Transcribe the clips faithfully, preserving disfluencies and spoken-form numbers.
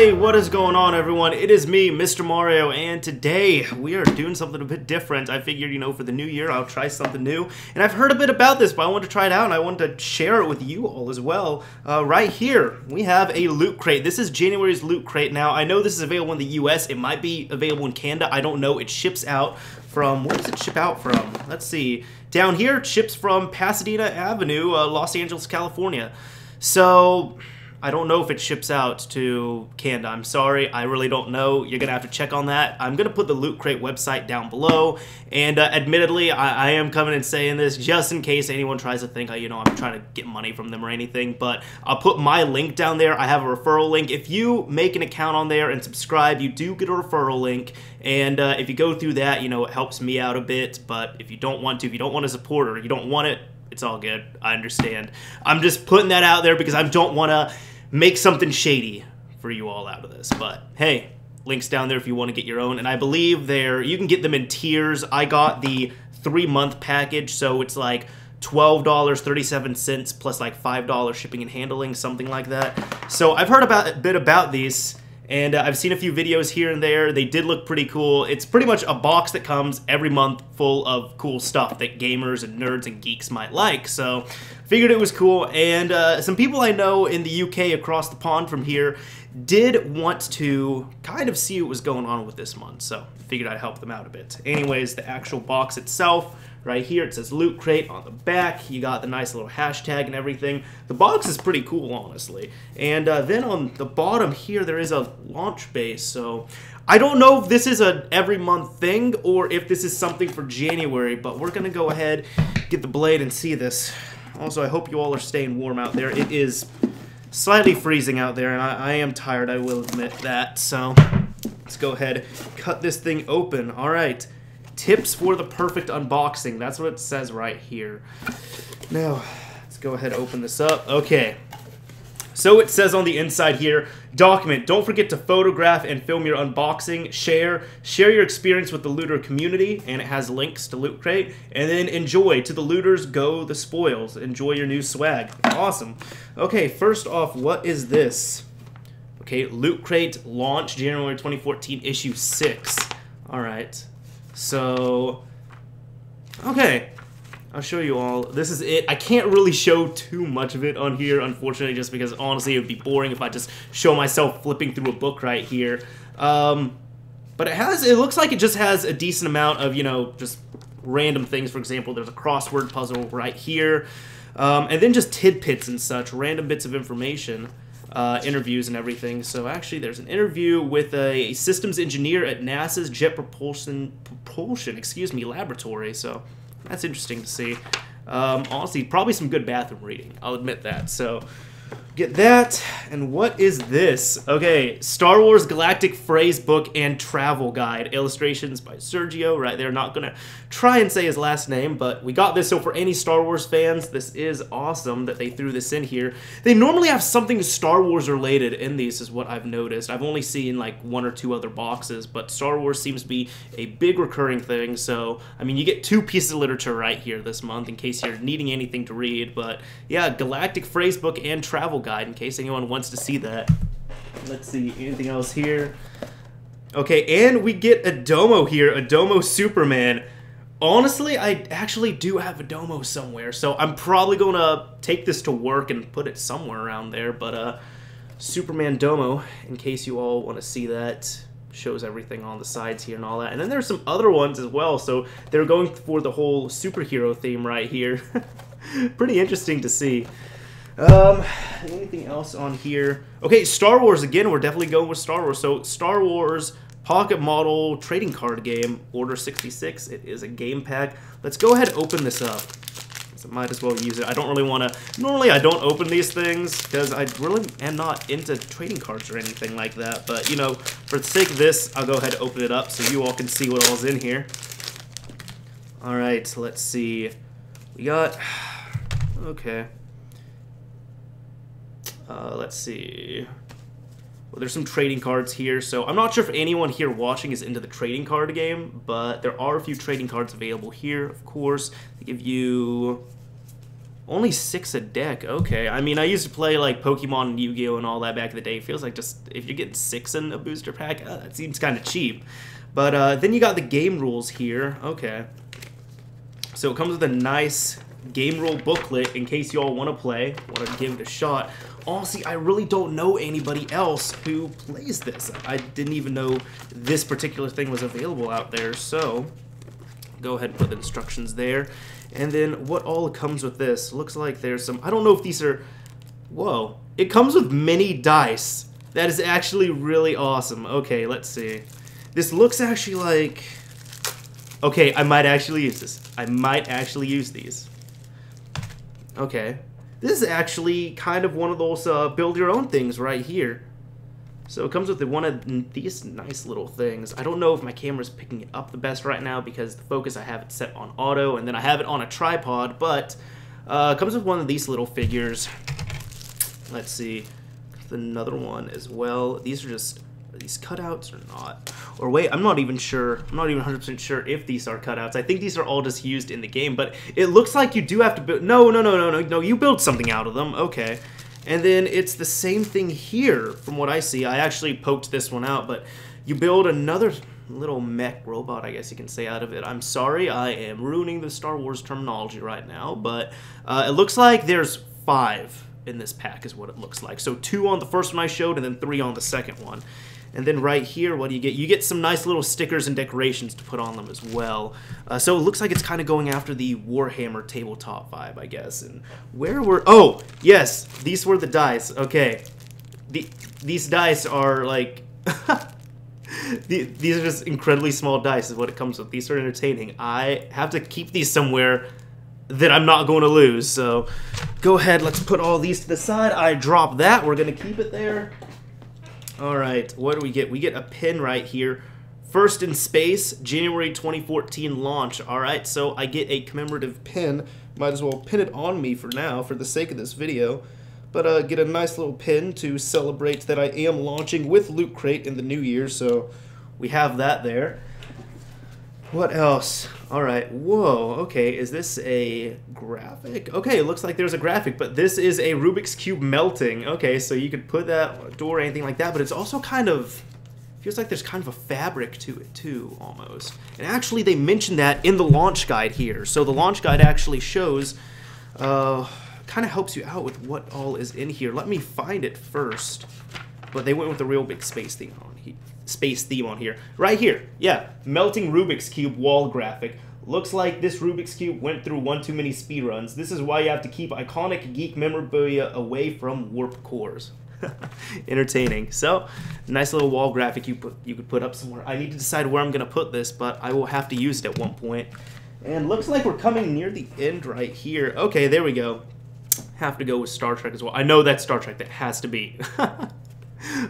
Hey, what is going on, everyone? It is me, Mister Mario, and today we are doing something a bit different. I figured, you know, for the new year, I'll try something new. And I've heard a bit about this, but I wanted to try it out, and I wanted to share it with you all as well. Uh, right here, we have a Loot Crate. This is January's Loot Crate. Now, I know this is available in the U S. It might be available in Canada. I don't know. It ships out from... Where does it ship out from? Let's see. Down here, ships from Pasadena Avenue, uh, Los Angeles, California. So... I don't know if it ships out to Canada. I'm sorry, I really don't know. You're gonna have to check on that. I'm gonna put the Loot Crate website down below, and uh, admittedly, I, I am coming and saying this just in case anyone tries to think, you know, I'm trying to get money from them or anything, but I'll put my link down there. I have a referral link. If you make an account on there and subscribe, you do get a referral link, and uh, if you go through that, you know, it helps me out a bit, but if you don't want to, if you don't want to support or you don't want it, it's all good. I understand. I'm just putting that out there because I don't want to make something shady for you all out of this, but hey, links down there if you want to get your own. And I believe there you can get them in tiers. I got the three month package, so it's like twelve dollars and thirty-seven cents plus like five dollars shipping and handling, something like that. So I've heard about a bit about these, and uh, I've seen a few videos here and there. They did look pretty cool. It's pretty much a box that comes every month full of cool stuff that gamers and nerds and geeks might like. So, figured it was cool. And uh, some people I know in the U K across the pond from here did want to kind of see what was going on with this month. So, figured I'd help them out a bit. Anyways, the actual box itself, right here, it says Loot Crate on the back. You got the nice little hashtag and everything. The box is pretty cool, honestly. And uh, then on the bottom here, there is a launch base. So I don't know if this is a every month thing or if this is something for January, but we're going to go ahead, get the blade, and see this. Also, I hope you all are staying warm out there. It is slightly freezing out there, and I, I am tired, I will admit that. So let's go ahead, cut this thing open. All right. Tips for the perfect unboxing. That's what it says right here. Now, let's go ahead and open this up. Okay. So it says on the inside here, document. Don't forget to photograph and film your unboxing. Share. Share your experience with the looter community. And it has links to Loot Crate. And then enjoy. To the looters go the spoils. Enjoy your new swag. Awesome. Okay, first off, what is this? Okay, Loot Crate launch January twenty fourteen, issue six. All right. So, okay, I'll show you all. This is it. I can't really show too much of it on here, unfortunately, just because, honestly, it would be boring if I just show myself flipping through a book right here. Um, but it has, it looks like it just has a decent amount of, you know, just random things. For example, there's a crossword puzzle right here. Um, and then just tidbits and such, random bits of information. Uh, interviews and everything. So actually there's an interview with a systems engineer at NASA's Jet Propulsion, propulsion excuse me, laboratory. So that's interesting to see. Um, honestly, probably some good bathroom reading. I'll admit that. So get that. And what is this? Okay, Star Wars Galactic Phrase Book and Travel Guide. Illustrations by Sergio. Right there. Not going to try and say his last name, but we got this. So for any Star Wars fans, this is awesome that they threw this in here. They normally have something Star Wars related in these, is what I've noticed. I've only seen like one or two other boxes, but Star Wars seems to be a big recurring thing. So, I mean, you get two pieces of literature right here this month in case you're needing anything to read. But yeah, Galactic Phrase Book and Travel Guide in case anyone wants to see that. Let's see, anything else here? Okay, and we get a Domo here, a Domo Superman. Honestly, I actually do have a Domo somewhere, so I'm probably gonna take this to work and put it somewhere around there, but uh, Superman Domo, in case you all want to see that. Shows everything on the sides here and all that. And then there's some other ones as well, so they're going for the whole superhero theme right here. Pretty interesting to see. Um, anything else on here? Okay, Star Wars again. We're definitely going with Star Wars. So, Star Wars Pocket Model Trading Card Game, Order sixty-six. It is a game pack. Let's go ahead and open this up. So might as well use it. I don't really want to... Normally, I don't open these things because I really am not into trading cards or anything like that. But, you know, for the sake of this, I'll go ahead and open it up so you all can see what all's in here. All right, let's see. We got... Okay. Uh, let's see. Well, there's some trading cards here, so I'm not sure if anyone here watching is into the trading card game, but there are a few trading cards available here, of course. They give you Only six a deck, okay. I mean, I used to play like Pokemon and Yu-Gi-Oh and all that back in the day. It feels like just, if you're getting six in a booster pack, uh, that seems kind of cheap. But uh, then you got the game rules here, okay. So it comes with a nice game rule booklet in case you all want to play, want to give it a shot. Honestly, I really don't know anybody else who plays this. I didn't even know this particular thing was available out there, so go ahead and put the instructions there. And then what all comes with this? Looks like there's some, I don't know if these are, whoa. It comes with mini dice. That is actually really awesome. Okay, let's see. This looks actually like, okay, I might actually use this. I might actually use these. Okay. This is actually kind of one of those uh, build your own things right here. So it comes with the, one of these nice little things. I don't know if my camera's picking it up the best right now because the focus, I have it set on auto and then I have it on a tripod, but uh, it comes with one of these little figures. Let's see, another one as well. These are just, are these cutouts or not? Or wait, I'm not even sure. I'm not even one hundred percent sure if these are cutouts. I think these are all just used in the game, but it looks like you do have to build, no, no, no, no, no, no, you build something out of them, okay. And then it's the same thing here, from what I see. I actually poked this one out, but you build another little mech robot, I guess you can say, out of it. I'm sorry, I am ruining the Star Wars terminology right now, but uh, it looks like there's five in this pack is what it looks like. So two on the first one I showed, and then three on the second one. And then right here, what do you get? You get some nice little stickers and decorations to put on them as well. Uh, so it looks like it's kind of going after the Warhammer tabletop vibe, I guess. And where were... Oh, yes. These were the dice. Okay. The, these dice are like... the, these are just incredibly small dice is what it comes with. These are entertaining. I have to keep these somewhere that I'm not going to lose. So go ahead. Let's put all these to the side. I drop that. We're going to keep it there. All right, what do we get? We get a pin right here. First in Space, January twenty fourteen launch. All right, so I get a commemorative pin. Might as well pin it on me for now for the sake of this video. But uh, get a nice little pin to celebrate that I am launching with Loot Crate in the new year. So we have that there. What else? All right, whoa, okay, is this a graphic? Okay, it looks like there's a graphic, but this is a Rubik's Cube melting. Okay, so you could put that on a door or anything like that, but it's also kind of, feels like there's kind of a fabric to it too, almost. And actually they mentioned that in the launch guide here. So the launch guide actually shows, uh, kind of helps you out with what all is in here. Let me find it first. But they went with the real big space theme on here. Space theme on here. Right here. Yeah. Melting Rubik's Cube wall graphic. Looks like this Rubik's Cube went through one too many speedruns. This is why you have to keep iconic geek memorabilia away from warp cores. Entertaining. So, nice little wall graphic you put, you could put up somewhere. I need to decide where I'm going to put this, but I will have to use it at one point. And looks like we're coming near the end right here. Okay, there we go. Have to go with Star Trek as well. I know that's Star Trek. That has to be.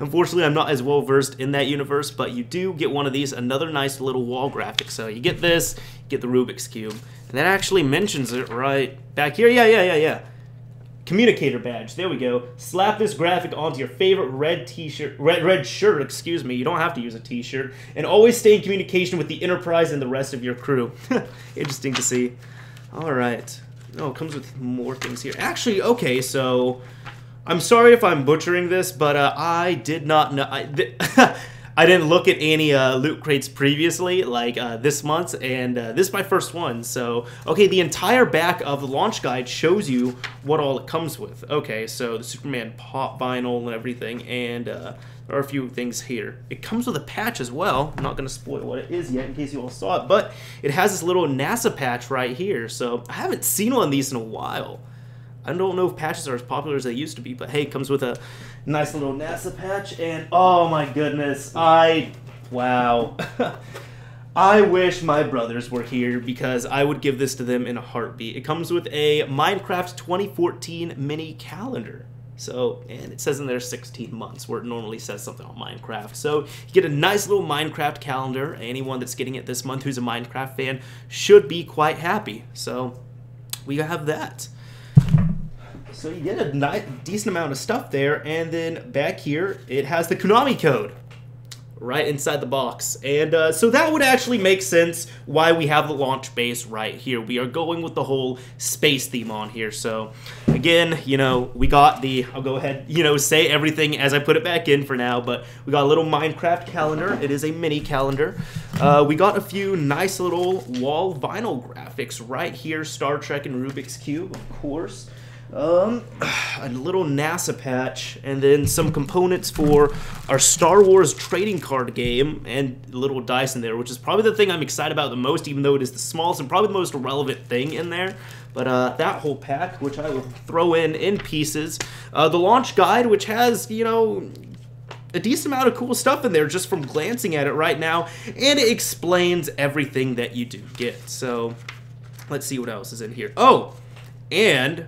Unfortunately, I'm not as well versed in that universe, but you do get one of these, another nice little wall graphic. So you get this, you get the Rubik's Cube, and that actually mentions it right back here. Yeah, yeah, yeah, yeah. Communicator badge. There we go. Slap this graphic onto your favorite red t-shirt, red red shirt. Excuse me. You don't have to use a t-shirt, and always stay in communication with the Enterprise and the rest of your crew. Interesting to see. All right. Oh, it comes with more things here. Actually, okay, so. I'm sorry if I'm butchering this, but uh, I did not know. I, I didn't look at any uh, Loot Crates previously, like uh, this month's, and uh, this is my first one. So, okay, the entire back of the launch guide shows you what all it comes with. Okay, so the Superman pop vinyl and everything, and uh, there are a few things here. It comes with a patch as well. I'm not going to spoil what it is yet in case you all saw it, but it has this little NASA patch right here. So I haven't seen one of these in a while. I don't know if patches are as popular as they used to be, but hey, it comes with a nice little NASA patch, and oh my goodness, I, wow. I wish my brothers were here because I would give this to them in a heartbeat. It comes with a Minecraft twenty fourteen mini calendar. So, and it says in there sixteen months, where it normally says something on Minecraft. So, you get a nice little Minecraft calendar. Anyone that's getting it this month who's a Minecraft fan should be quite happy. So, we have that. So you get a nice, decent amount of stuff there, and then back here, it has the Konami code. right inside the box. And uh, so that would actually make sense why we have the launch base right here. We are going with the whole space theme on here. So again, you know, we got the, I'll go ahead, you know, say everything as I put it back in for now, but we got a little Minecraft calendar. It is a mini calendar. Uh, we got a few nice little wall vinyl graphics right here. Star Trek and Rubik's Cube, of course. Um, a little NASA patch, and then some components for our Star Wars trading card game, and a little dice in there, which is probably the thing I'm excited about the most, even though it is the smallest and probably the most relevant thing in there. But uh, that whole pack, which I will throw in in pieces. Uh, the launch guide, which has, you know, a decent amount of cool stuff in there just from glancing at it right now, and it explains everything that you do get. So, let's see what else is in here. Oh, and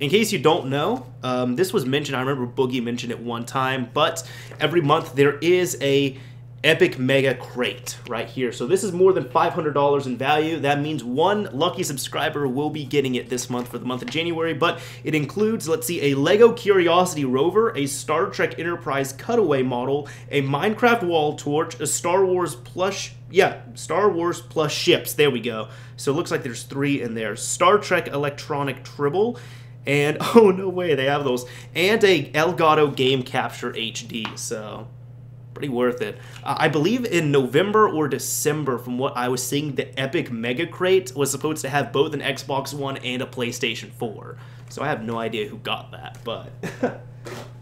in case you don't know, um, this was mentioned, I remember Boogie mentioned it one time, but every month there is a epic mega crate right here. So this is more than five hundred dollars in value. That means one lucky subscriber will be getting it this month for the month of January, but it includes, let's see, a Lego Curiosity Rover, a Star Trek Enterprise cutaway model, a Minecraft wall torch, a Star Wars plush, yeah, Star Wars plush ships, there we go. So it looks like there's three in there. Star Trek electronic tribble, and, oh, no way, they have those. And a Elgato Game Capture H D, so pretty worth it. Uh, I believe in November or December, from what I was seeing, the Epic Mega Crate was supposed to have both an Xbox One and a PlayStation four. So I have no idea who got that, but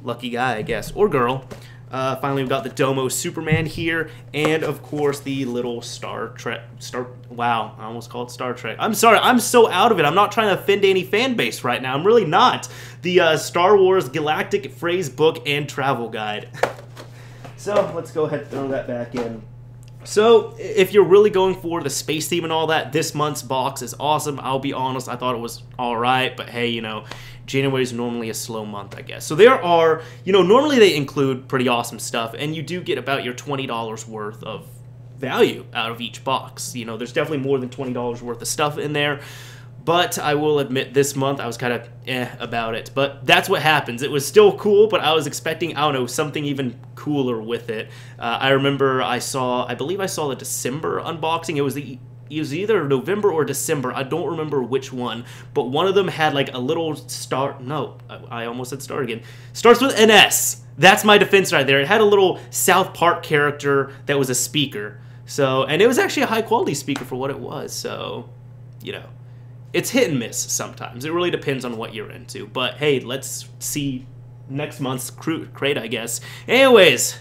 lucky guy, I guess, or girl. Uh, finally, we've got the Domo Superman here, and, of course, the little Star Trek, Star, wow, I almost called it Star Trek. I'm sorry, I'm so out of it. I'm not trying to offend any fan base right now. I'm really not. The uh, Star Wars Galactic Phrase Book and Travel Guide. So, let's go ahead and throw that back in. So, if you're really going for the space theme and all that, this month's box is awesome. I'll be honest, I thought it was alright, but hey, you know, January is normally a slow month, I guess. So there are, you know, normally they include pretty awesome stuff, and you do get about your twenty dollars worth of value out of each box. You know, there's definitely more than twenty dollars worth of stuff in there. But I will admit, this month I was kind of eh about it. But that's what happens. It was still cool, but I was expecting, I don't know, something even cooler with it. Uh, I remember I saw, I believe I saw the December unboxing. It was the, it was either November or December. I don't remember which one. But one of them had like a little star, no, I, I almost said star again. Starts with an S. That's my defense right there. It had a little South Park character that was a speaker. So, and it was actually a high quality speaker for what it was. So, you know. It's hit and miss sometimes. It really depends on what you're into. But hey, let's see next month's crate, I guess. Anyways,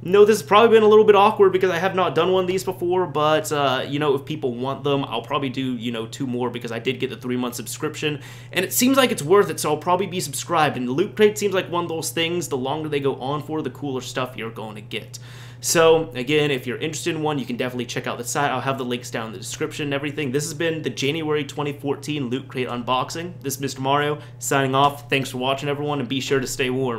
no, this has probably been a little bit awkward because I have not done one of these before. But, uh, you know, if people want them, I'll probably do, you know, two more because I did get the three-month subscription. And it seems like it's worth it, so I'll probably be subscribed. And Loot Crate seems like one of those things, the longer they go on for, the cooler stuff you're going to get. So, again, if you're interested in one, you can definitely check out the site. I'll have the links down in the description and everything. This has been the January twenty fourteen Loot Crate Unboxing. This is Mister Mario signing off. Thanks for watching, everyone, and be sure to stay warm.